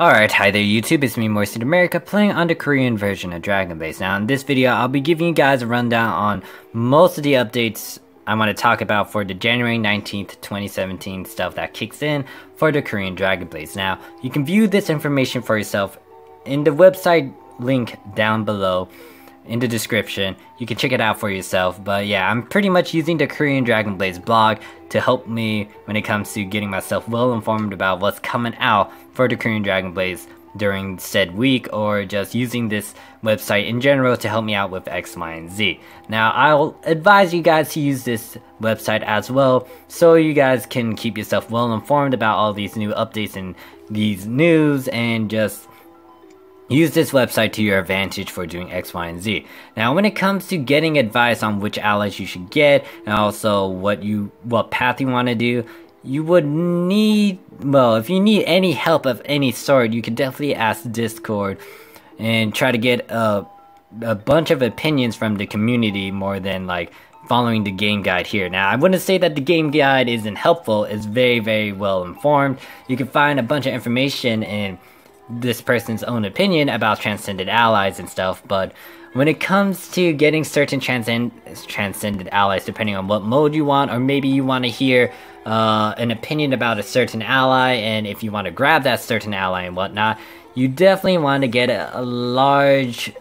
Alright, hi there YouTube, it's me Moistin America playing on the Korean version of Dragon Blaze. Now in this video, I'll be giving you guys a rundown on most of the updates I want to talk about for the January 19th, 2017 stuff that kicks in for the Korean Dragon Blaze. Now, you can view this information for yourself in the website link down below in the description. You can check it out for yourself, but yeah, I'm pretty much using the Korean Dragon Blaze blog to help me when it comes to getting myself well informed about what's coming out for the Korean Dragon Blaze during said week, or just using this website in general to help me out with X, Y, and Z. Now, I'll advise you guys to use this website as well, so you guys can keep yourself well informed about all these new updates and these news, and just use this website to your advantage for doing X, Y, and Z. Now, when it comes to getting advice on which allies you should get, and also what path you want to do, you would need, well, if you need any help of any sort, you can definitely ask Discord and try to get a bunch of opinions from the community more than like following the game guide here. Now, I wouldn't say that the game guide isn't helpful. It's very, very well informed. You can find a bunch of information and this person's own opinion about transcended allies and stuff, but when it comes to getting certain transcended allies, depending on what mode you want, or maybe you want to hear an opinion about a certain ally, and if you want to grab that certain ally and whatnot, you definitely want to get a large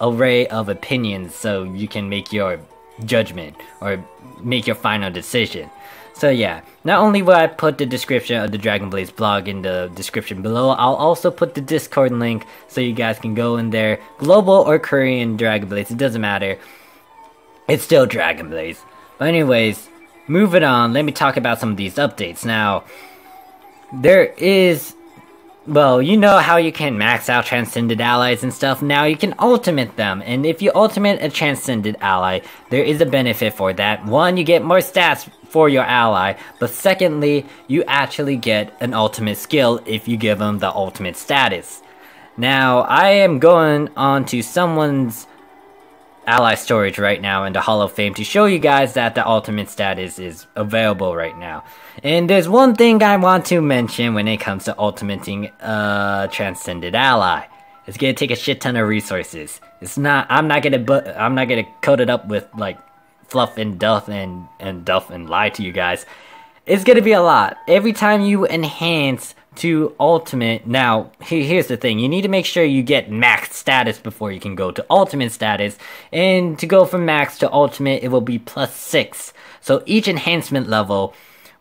array of opinions so you can make your judgment or make your final decision. So yeah, not only will I put the description of the Dragon Blaze blog in the description below, I'll also put the Discord link so you guys can go in there. Global or Korean Dragon Blaze, it doesn't matter. It's still Dragon Blaze. But anyways, moving on, let me talk about some of these updates. Now, there is, well, you know how you can max out transcended allies and stuff. Now you can ultimate them, and if you ultimate a transcended ally, there is a benefit for that. One, you get more stats for your ally, but secondly, you actually get an ultimate skill if you give them the ultimate status. Now, I am going on to someone's ally storage right now in the Hall of Fame to show you guys that the ultimate status is available right now. And there's one thing I want to mention when it comes to ultimating a transcended ally. It's gonna take a shit ton of resources. It's not, I'm not gonna code it up with like fluff and duff and duff and lie to you guys. It's gonna be a lot. Every time you enhance to ultimate, now here's the thing, you need to make sure you get max status before you can go to ultimate status, and to go from max to ultimate it will be +6. So each enhancement level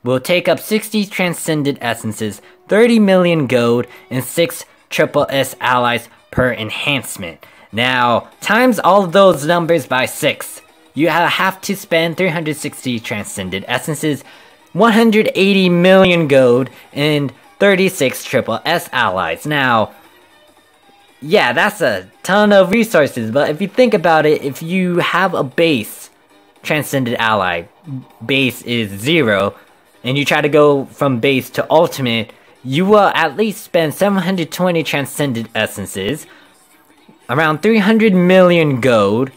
will take up 60 transcended essences, 30 million gold, and 6 SSS allies per enhancement. Now times all those numbers by 6. You have to spend 360 transcended essences, 180 million gold, and 36 SSS allies. Now, yeah, that's a ton of resources, but if you think about it, if you have a base transcended ally, base is 0, and you try to go from base to ultimate, you will at least spend 720 transcended essences, around 300 million gold,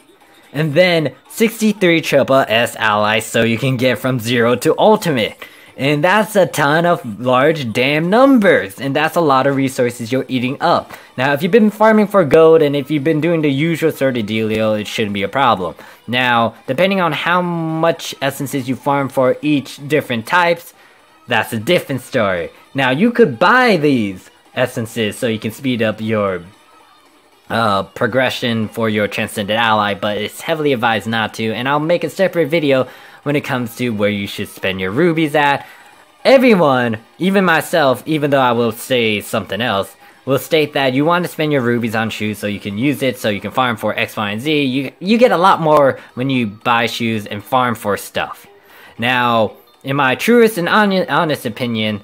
and then 63 SSS allies so you can get from 0 to ultimate. And that's a ton of large damn numbers, and that's a lot of resources you're eating up. Now if you've been farming for gold and if you've been doing the usual sort of dealio, it shouldn't be a problem. Now depending on how much essences you farm for each different types, that's a different story. Now you could buy these essences so you can speed up your progression for your transcended ally, but it's heavily advised not to, and I'll make a separate video when it comes to where you should spend your rubies at. Everyone, even myself, even though I will say something else, will state that you want to spend your rubies on shoes so you can use it, so you can farm for X, Y, and Z. You get a lot more when you buy shoes and farm for stuff. Now, in my truest and honest opinion,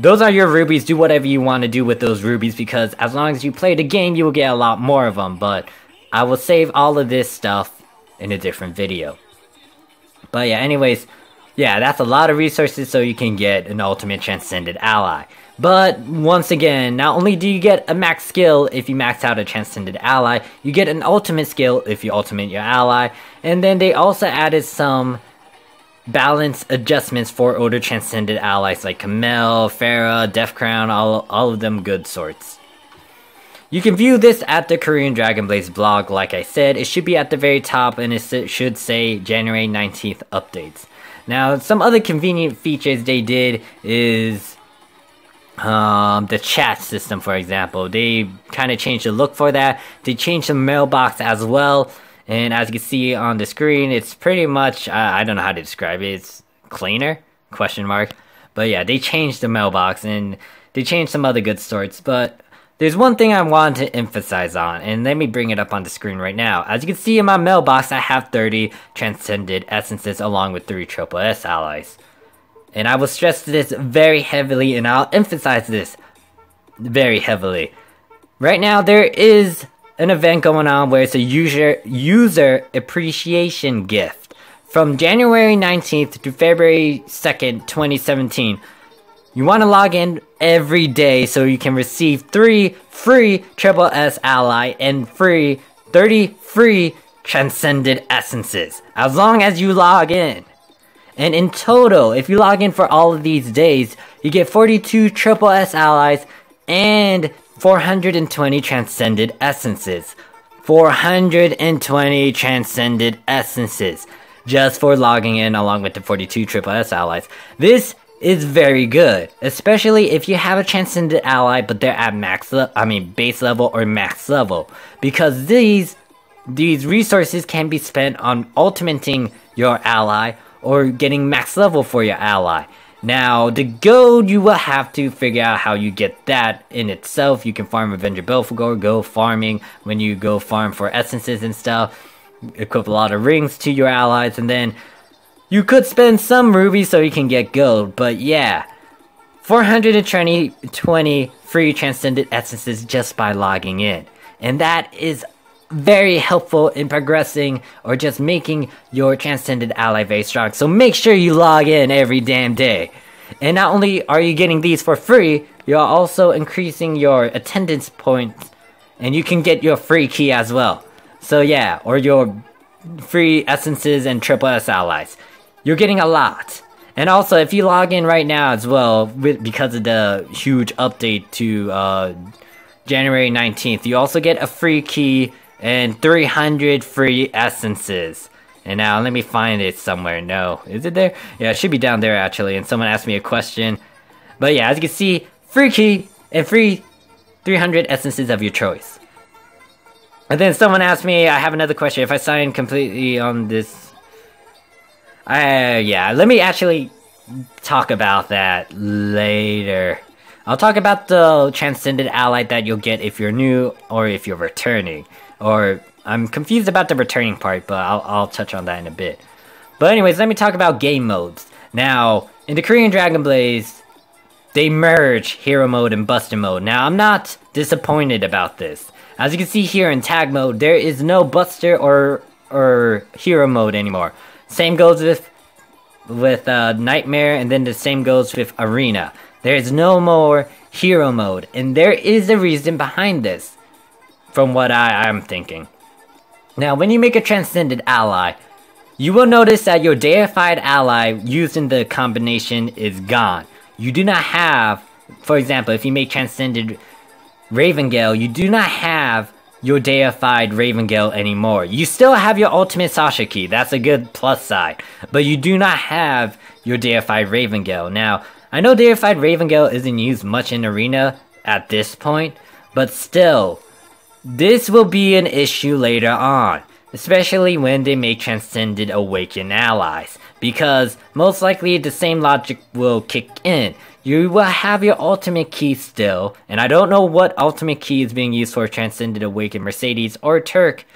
those are your rubies. Do whatever you want to do with those rubies, because as long as you play the game, you will get a lot more of them. But I will save all of this stuff in a different video. But yeah, anyways, yeah, that's a lot of resources so you can get an ultimate transcended ally. But once again, not only do you get a max skill if you max out a transcended ally, you get an ultimate skill if you ultimate your ally. And then they also added some balance adjustments for older transcended allies like Kamel, Pharah, Deathcrown, all of them good sorts. You can view this at the Korean Dragon Blaze blog, like I said. It should be at the very top and it should say January 19th updates. Now, some other convenient features they did is the chat system, for example. They kind of changed the look for that. They changed the mailbox as well. And as you can see on the screen, it's pretty much, I don't know how to describe it. It's cleaner? Question mark. But yeah, they changed the mailbox and they changed some other good sorts. But there's one thing I want to emphasize on, and let me bring it up on the screen right now. As you can see in my mailbox, I have 30 transcended essences along with 3 triple S allies. And I will stress this very heavily, and I'll emphasize this very heavily. Right now, there is an event going on where it's a user appreciation gift. From January 19th to February 2nd, 2017, you want to log in every day so you can receive 3 free SSS ally and 30 free transcended essences as long as you log in. And in total, if you log in for all of these days, you get 42 SSS allies and 420 transcended essences. 420 transcended essences just for logging in along with the 42 SSS allies. This is very good, especially if you have a transcended ally but they're at base level or max level, because these resources can be spent on ultimating your ally or getting max level for your ally. Now, the gold, you will have to figure out how you get that in itself. You can farm Revenger Bell for gold, go farming when you go farm for essences and stuff, equip a lot of rings to your allies, and then you could spend some rubies so you can get gold, but yeah. 420 free transcended essences just by logging in. And that is very helpful in progressing or just making your transcended ally very strong. So make sure you log in every damn day. And not only are you getting these for free, you're also increasing your attendance points. And you can get your free key as well. So yeah, or your free essences and SSS allies. You're getting a lot. And also, if you log in right now as well, because of the huge update to January 19th, you also get a free key and 300 free essences. And now, let me find it somewhere. No, is it there? Yeah, it should be down there actually, and someone asked me a question. But yeah, as you can see, free key and free 300 essences of your choice. And then someone asked me, I have another question, if I sign completely on this. Yeah, let me actually talk about that later. I'll talk about the transcended ally that you'll get if you're new or if you're returning. Or, I'm confused about the returning part, but I'll touch on that in a bit. But anyways, let me talk about game modes. Now, in the Korean Dragon Blaze, they merge hero mode and buster mode. Now, I'm not disappointed about this. As you can see here in tag mode, there is no buster or hero mode anymore. Same goes with Nightmare, and then the same goes with Arena. There is no more hero mode, and there is a reason behind this, from what I'm thinking. Now, when you make a transcended ally, you will notice that your deified ally used in the combination is gone. You do not have, for example, if you make transcended Ravengale, you do not have your deified Ravengale anymore. You still have your ultimate Sasha key, that's a good plus side, but you do not have your deified Ravengale. Now, I know deified Ravengale isn't used much in Arena at this point, but still, this will be an issue later on, especially when they make transcended awakened allies, because most likely the same logic will kick in. You will have your ultimate key still, and I don't know what ultimate key is being used for transcended awakened Mercedes or Turk.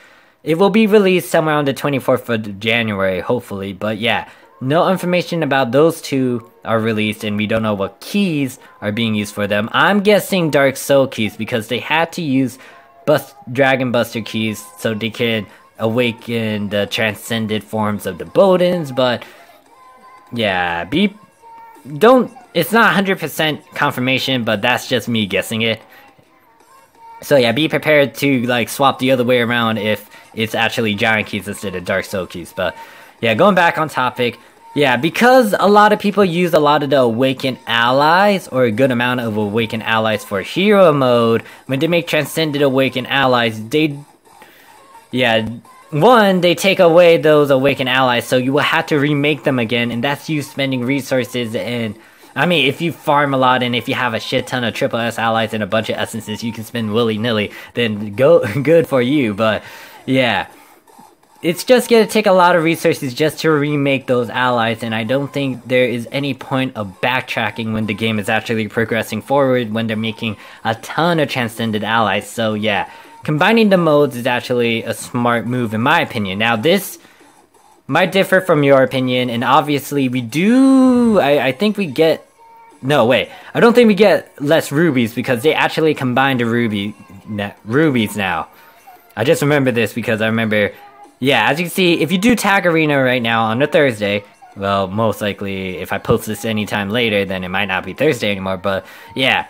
It will be released somewhere on the 24th of January, hopefully, but yeah, no information about those two are released, and we don't know what keys are being used for them. I'm guessing Dark Soul keys, because they had to use Dragon Buster keys so they can awaken the transcended forms of the Bodens, but yeah, it's not 100% confirmation, but that's just me guessing it. So yeah, be prepared to like swap the other way around if it's actually Giant keys instead of Dark Soul keys. But yeah, going back on topic, Yeah, because a lot of people use a lot of the awakened allies, or a good amount of awakened allies for hero mode. When they make transcended awakened allies, they... yeah, one, they take away those awakened allies, so you will have to remake them again, and that's you spending resources and... I mean, if you farm a lot and if you have a shit ton of triple S allies and a bunch of essences you can spend willy-nilly, then go good for you, but... yeah. It's just gonna take a lot of resources just to remake those allies, and I don't think there is any point of backtracking when the game is actually progressing forward when they're making a ton of transcended allies, so yeah. Combining the modes is actually a smart move in my opinion. Now this might differ from your opinion, and obviously we do... I think we get... no, wait. I don't think we get less rubies because they actually combined the rubies now. I just remember this because I remember... yeah, as you can see, if you do Tag Arena right now on a Thursday, well, most likely if I post this anytime later, then it might not be Thursday anymore, but yeah.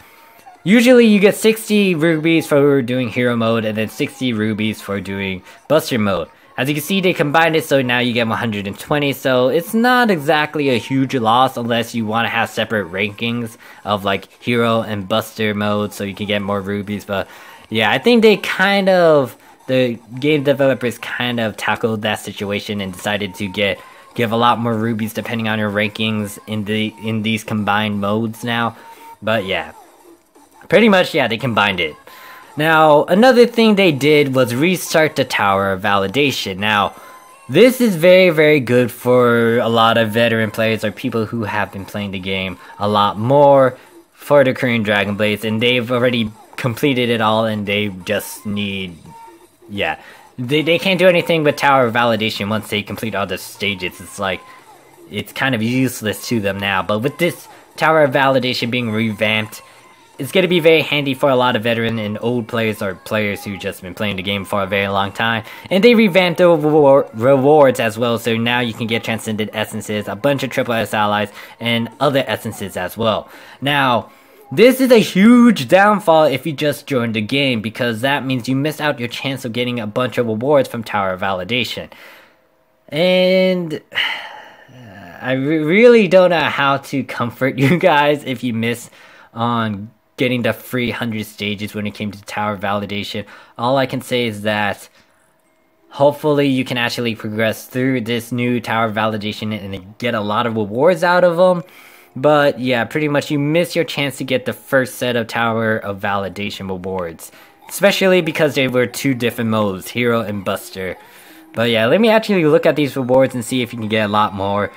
Usually you get 60 rubies for doing hero mode and then 60 rubies for doing buster mode. As you can see, they combined it, so now you get 120, so it's not exactly a huge loss unless you want to have separate rankings of like hero and buster mode so you can get more rubies, but yeah, I think they kind of... the game developers kind of tackled that situation and decided to give a lot more rubies depending on your rankings in these combined modes now. But yeah, pretty much, yeah, they combined it. Now, another thing they did was restart the tower validation. Now, this is very, very good for a lot of veteran players or people who have been playing the game a lot more for the Korean Dragon Blaze, and they've already completed it all and they just need... yeah, they can't do anything with tower validation once they complete all the stages. It's like, it's kind of useless to them now. But with this tower validation being revamped, it's going to be very handy for a lot of veteran and old players or players who've just been playing the game for a very long time. And they revamped the rewards as well, so now you can get transcended essences, a bunch of triple S allies, and other essences as well. Now... this is a huge downfall if you just joined the game, because that means you miss out your chance of getting a bunch of rewards from tower validation. And I really don't know how to comfort you guys if you miss on getting the free 100 stages when it came to tower validation. All I can say is that hopefully you can actually progress through this new tower validation and get a lot of rewards out of them. But yeah, pretty much you miss your chance to get the first set of Tower of Validation rewards. Especially because they were two different modes, Hero and Buster. But yeah, let me actually look at these rewards and see if you can get a lot more.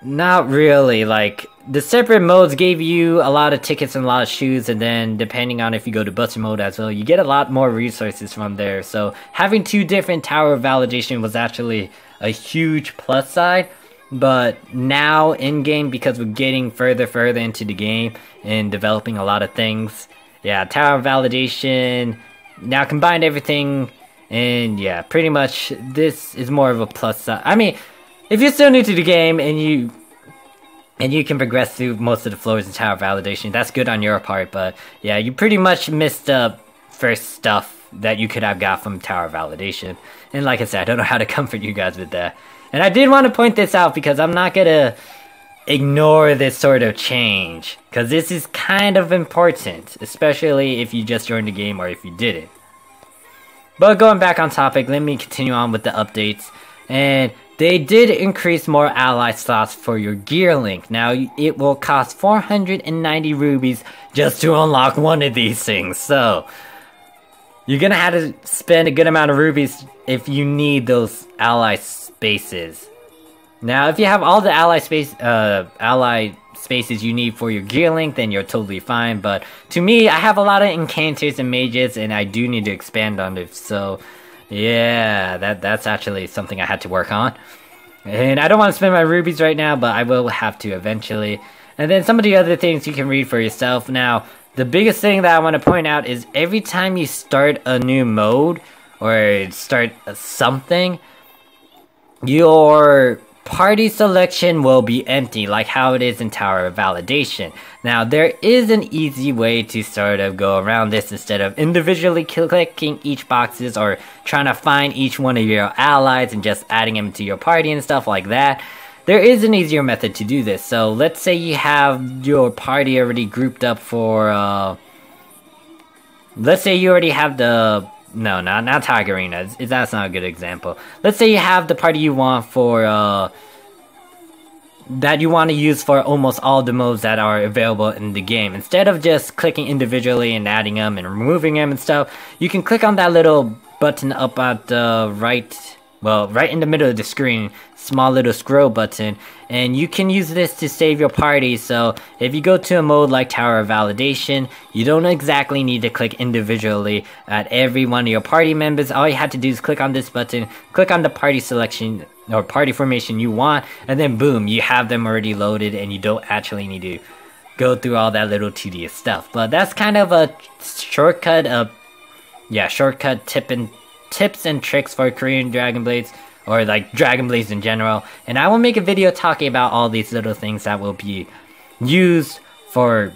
Not really, like, the separate modes gave you a lot of tickets and a lot of shoes, and then depending on if you go to Buster mode as well, you get a lot more resources from there. So having two different Tower of Validation was actually a huge plus side. But now in game, because we're getting further into the game and developing a lot of things, yeah, tower validation now combined everything, and yeah, pretty much this is more of a plus side. I mean, if you're still new to the game and you can progress through most of the floors in tower validation, that's good on your part. But yeah, you pretty much missed the first stuff that you could have got from tower validation, and like I said, I don't know how to comfort you guys with that. And I did want to point this out because I'm not going to ignore this sort of change, because this is kind of important, especially if you just joined the game or if you didn't. But going back on topic, let me continue on with the updates. And they did increase more ally slots for your gear link. Now it will cost 490 rubies just to unlock one of these things, so... you're going to have to spend a good amount of rubies if you need those ally spaces. Now, if you have all the ally spaces you need for your gear link, then you're totally fine. But to me, I have a lot of enchanters and mages, and I do need to expand on it. So, yeah, that's actually something I had to work on. And I don't want to spend my rubies right now, but I will have to eventually. And then some of the other things you can read for yourself now. The biggest thing that I want to point out is every time you start a new mode or start something, your party selection will be empty, like how it is in Tower Validation. Now, there is an easy way to sort of go around this instead of individually clicking each boxes or trying to find each one of your allies and just adding them to your party and stuff like that. There is an easier method to do this. So let's say you have your party already grouped up for, let's say you already have the, no, not Tiger Arena. That's not a good example. Let's say you have the party you want for, that you want to use for almost all the modes that are available in the game. Instead of just clicking individually and adding them and removing them and stuff, you can click on that little button up at the right, well, right in the middle of the screen, small little scroll button, and you can use this to save your party. So if you go to a mode like Tower of Validation, you don't exactly need to click individually at every one of your party members. All you have to do is click on this button, click on the party selection or party formation you want, and then boom, you have them already loaded and you don't actually need to go through all that little tedious stuff. But that's kind of a shortcut of, yeah, shortcut tips and tricks for Korean Dragon Blades, or like Dragon Blades in general, and I will make a video talking about all these little things that will be used for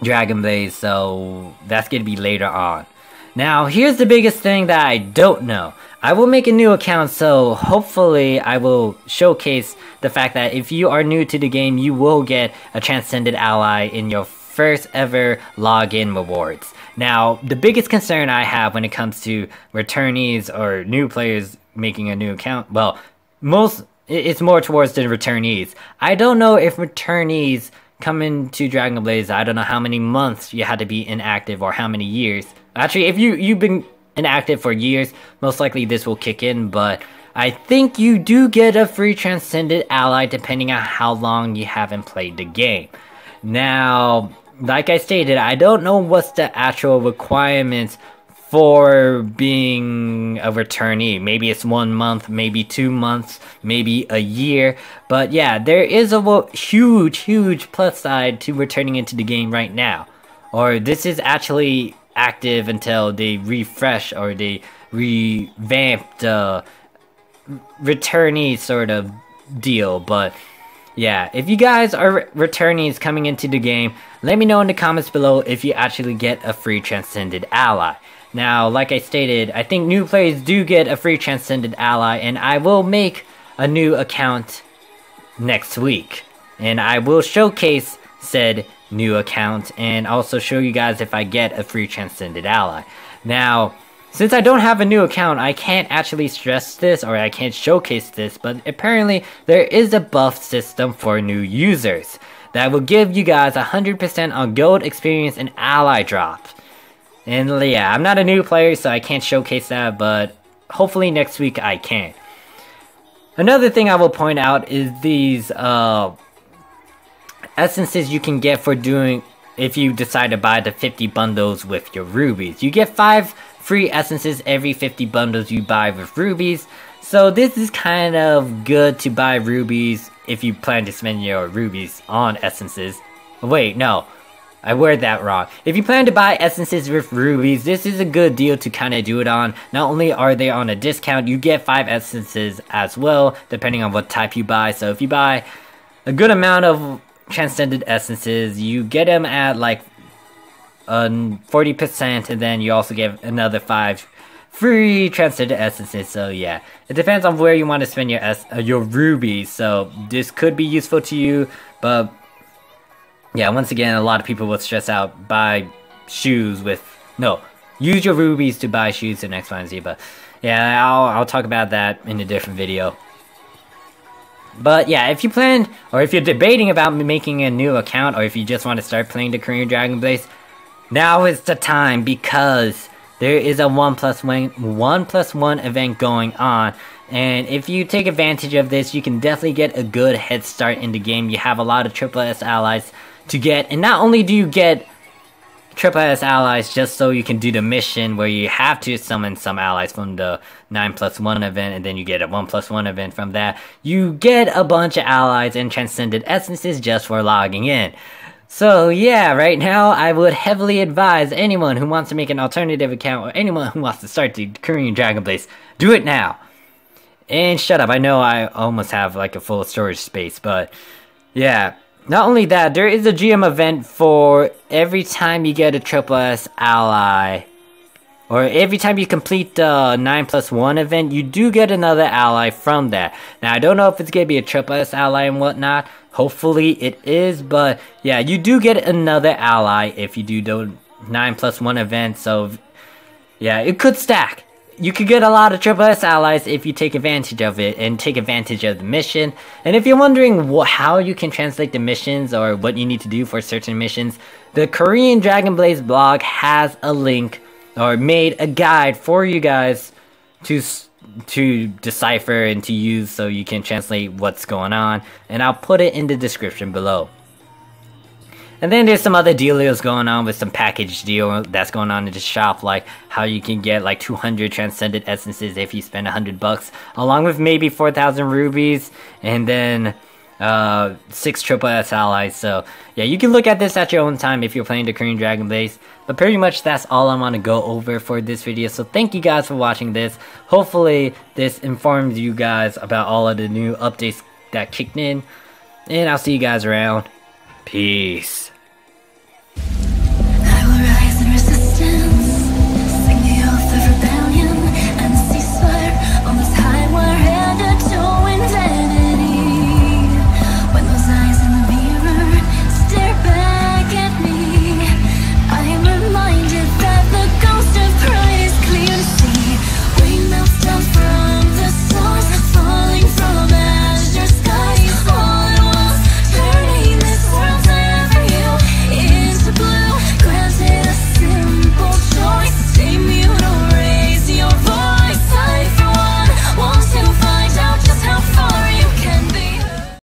Dragon Blades, so that's gonna be later on. Now here's the biggest thing that I don't know. I will make a new account, so hopefully I will showcase the fact that if you are new to the game, you will get a Transcended Ally in your first ever login rewards. Now, the biggest concern I have when it comes to returnees or new players making a new account, well, it's more towards the returnees. I don't know if returnees come into Dragon Blaze, I don't know how many months you had to be inactive or how many years. Actually, if you've been inactive for years, most likely this will kick in, but I think you do get a free Transcended Ally depending on how long you haven't played the game. Now, like I stated, I don't know what's the actual requirements for being a returnee. Maybe it's 1 month, maybe 2 months, maybe a year. But yeah, there is a huge, huge plus side to returning into the game right now. Or this is actually active until they refresh or they revamp the returnee sort of deal. But yeah, if you guys are returnees coming into the game, let me know in the comments below if you actually get a free Transcended Ally. Now, like I stated, I think new players do get a free Transcended Ally, and I will make a new account next week. And I will showcase said new account and also show you guys if I get a free Transcended Ally. Now, since I don't have a new account, I can't actually stress this or I can't showcase this, but apparently there is a buff system for new users that will give you guys 100% on gold experience and ally drops. And yeah, I'm not a new player, so I can't showcase that, but hopefully next week I can. Another thing I will point out is these essences you can get for doing, if you decide to buy the 50 bundles with your rubies. You get 5 free essences every 50 bundles you buy with rubies. So this is kind of good to buy rubies if you plan to spend your rubies on essences. Wait, no, I word that wrong. If you plan to buy essences with rubies, this is a good deal to kind of do it on. Not only are they on a discount, you get 5 essences as well, depending on what type you buy. So if you buy a good amount of transcended essences, you get them at like 40%, and then you also get another 5 free transcended essences. So yeah, it depends on where you want to spend your rubies, so this could be useful to you. But yeah, once again, a lot of people will stress out buy shoes with, no, use your rubies to buy shoes and X, Y, and Z, but yeah, I'll talk about that in a different video. But yeah, if you plan, or if you're debating about making a new account, or if you just want to start playing the Korean Dragon Blaze, now is the time, because there is a 1+1 event going on, and if you take advantage of this, you can definitely get a good head start in the game. You have a lot of SSS allies to get, and not only do you get SSS allies just so you can do the mission where you have to summon some allies from the 9+1 event, and then you get a 1+1 event from that, you get a bunch of allies and transcended essences just for logging in. So yeah, right now I would heavily advise anyone who wants to make an alternative account, or anyone who wants to start the Korean Dragon Blaze, do it now. And shut up, I know I almost have like a full storage space, but yeah. Not only that, there is a GM event for every time you get a SSS ally Or every time you complete the 9+1 event, you do get another ally from that. Now, I don't know if it's going to be a SSS ally and whatnot. Hopefully it is, but yeah, you do get another ally if you do the 9+1 event. So yeah, it could stack. You could get a lot of SSS allies if you take advantage of it and take advantage of the mission. And if you're wondering how you can translate the missions or what you need to do for certain missions, the Korean Dragon Blaze blog has a link or made a guide for you guys to decipher and to use so you can translate what's going on. And I'll put it in the description below. And then there's some other deals going on with some package deal that's going on in the shop, like how you can get like 200 transcendent essences if you spend 100 bucks, along with maybe 4,000 rubies, and then 6 SSS allies. So yeah, you can look at this at your own time if you're playing the Korean Dragon Blaze. But pretty much that's all I want to go over for this video. So thank you guys for watching this. Hopefully this informs you guys about all of the new updates that kicked in. And I'll see you guys around. Peace.